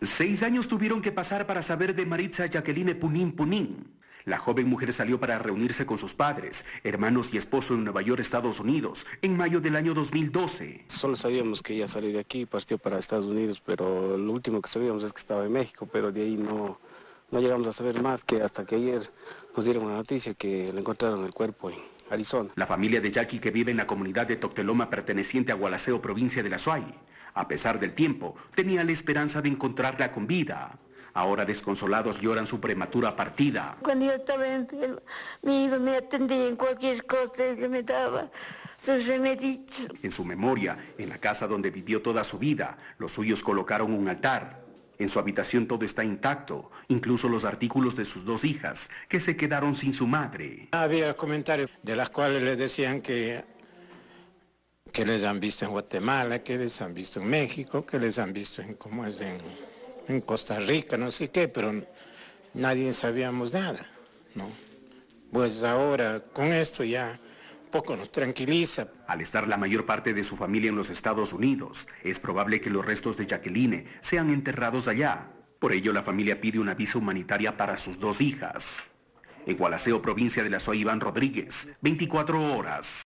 6 años tuvieron que pasar para saber de Maritza Jacqueline Punín Punín. La joven mujer salió para reunirse con sus padres, hermanos y esposo en Nueva York, Estados Unidos, en mayo del año 2012. Solo sabíamos que ella salió de aquí y partió para Estados Unidos, pero lo último que sabíamos es que estaba en México, pero de ahí no llegamos a saber más que hasta que ayer nos dieron una noticia que le encontraron el cuerpo en Arizona. La familia de Jackie, que vive en la comunidad de Tocteloma perteneciente a Gualaceo, provincia de Azuay, a pesar del tiempo, tenía la esperanza de encontrarla con vida. Ahora desconsolados lloran su prematura partida. Cuando yo estaba enferma, mi hijo me atendía en cualquier cosa que me daba sus remedios. En su memoria, en la casa donde vivió toda su vida, los suyos colocaron un altar. En su habitación todo está intacto, incluso los artículos de sus 2 hijas, que se quedaron sin su madre. Había comentarios de las cuales les decían que les han visto en Guatemala, que les han visto en México, que les han visto en Costa Rica, no sé qué, pero nadie sabíamos nada, ¿no? Pues ahora con esto ya un poco nos tranquiliza. Al estar la mayor parte de su familia en los Estados Unidos, es probable que los restos de Jacqueline sean enterrados allá. Por ello la familia pide una visa humanitaria para sus 2 hijas. En Gualaceo, provincia de la Azuay, Iván Rodríguez, 24 horas.